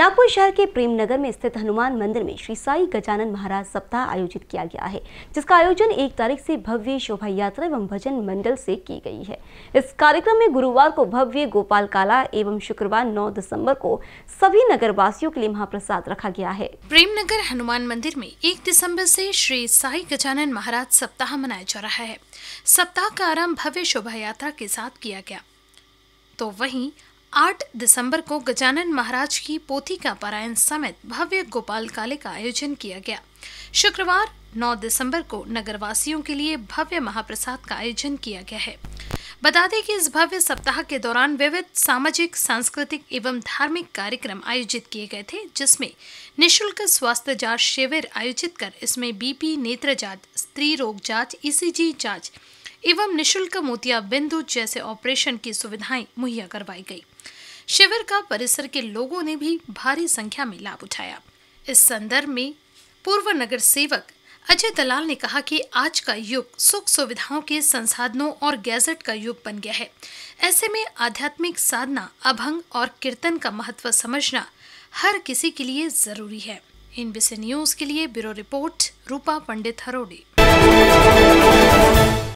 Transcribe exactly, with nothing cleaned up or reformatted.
नागपुर शहर के प्रेमनगर में स्थित हनुमान मंदिर में श्री साई गजानन महाराज सप्ताह आयोजित किया गया है, जिसका आयोजन एक तारीख से भव्य शोभा यात्रा एवं भजन मंडल से की गई है। इस कार्यक्रम में गुरुवार को भव्य गोपाल काला एवं शुक्रवार नौ दिसंबर को सभी नगरवासियों के लिए महाप्रसाद रखा गया है। प्रेमनगर हनुमान मंदिर में एक दिसम्बर से श्री साई गजानन महाराज सप्ताह मनाया जा रहा है। सप्ताह का आरम्भ भव्य शोभा यात्रा के साथ किया गया, तो वहीं आठ दिसंबर को गजानन महाराज की पोथी का पारायण समेत भव्य गोपाल काले का आयोजन किया गया। शुक्रवार नौ दिसंबर को नगरवासियों के लिए भव्य महाप्रसाद का आयोजन किया गया है। बता दें कि इस भव्य सप्ताह के दौरान विविध सामाजिक, सांस्कृतिक एवं धार्मिक कार्यक्रम आयोजित किए गए थे, जिसमें निःशुल्क स्वास्थ्य जांच शिविर आयोजित कर इसमें बीपी, नेत्र जांच, स्त्री रोग जांच, ईसीजी जांच एवं निःशुल्क मोतियाबिंद जैसे ऑपरेशन की सुविधाएं मुहैया करवाई गई। शिविर का परिसर के लोगों ने भी भारी संख्या में लाभ उठाया। इस संदर्भ में पूर्व नगर सेवक अजय दलाल ने कहा कि आज का युग सुख सुविधाओं के संसाधनों और गैजेट का युग बन गया है। ऐसे में आध्यात्मिक साधना, अभंग और कीर्तन का महत्व समझना हर किसी के लिए जरूरी है। इन विषय न्यूज के लिए ब्यूरो रिपोर्ट रूपा पंडित, हरौडे।